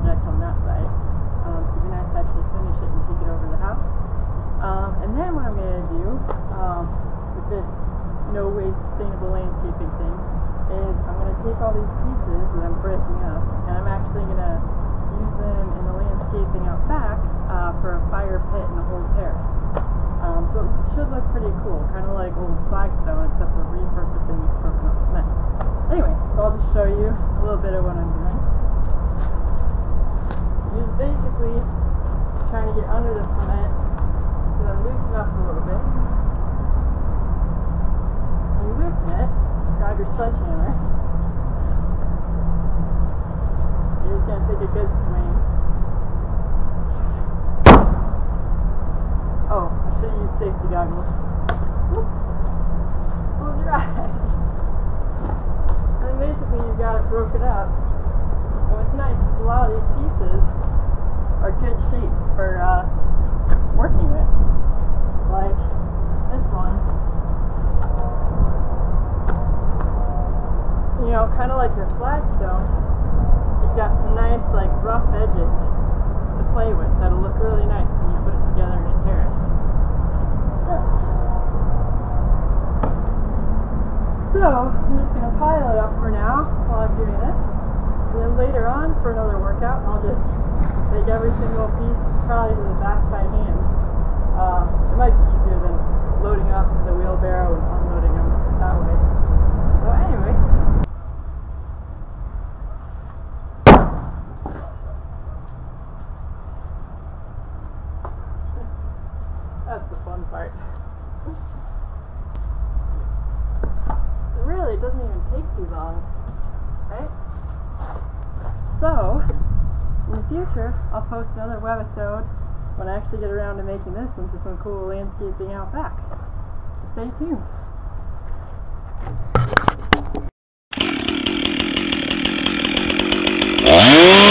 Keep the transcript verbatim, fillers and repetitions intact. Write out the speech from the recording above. project on that site. Um, so it'd be nice to actually finish it and take it over to the house. Um, and then what I'm going to do um, with this no waste sustainable landscaping thing is I'm going to take all these pieces that I'm breaking up, and I'm actually going to use them in the landscaping out back uh, for a fire pit and a whole terrace. Um, so it should look pretty cool, kind of like old Flagstone, except we're repurposing this broken up cement. Anyway, so I'll just show you a little bit of what I'm doing. Just basically trying to get under the cement, so I loosen up a little bit. When you loosen it, grab your sledgehammer. You're just going to take a good swing. Oh, I should have used safety goggles. Whoops. Close your eyes. And basically you've got it broken up. And what's nice is a lot of these pieces are good shapes for uh, working with. Like this one. You know, kind of like your flagstone, you've got some nice like rough edges to play with that'll look really nice when you put it together in a terrace. So, I'm just going to pile it up for now while I'm doing this, and then later on for another workout I'll just take every single piece probably to the back by hand. Uh, it might be easier than loading up the wheelbarrow and unloading them that way. So anyway. That's the fun part. It doesn't even take too long, right? So, in the future, I'll post another webisode when I actually get around to making this into some cool landscaping out back. So stay tuned. Uh-huh.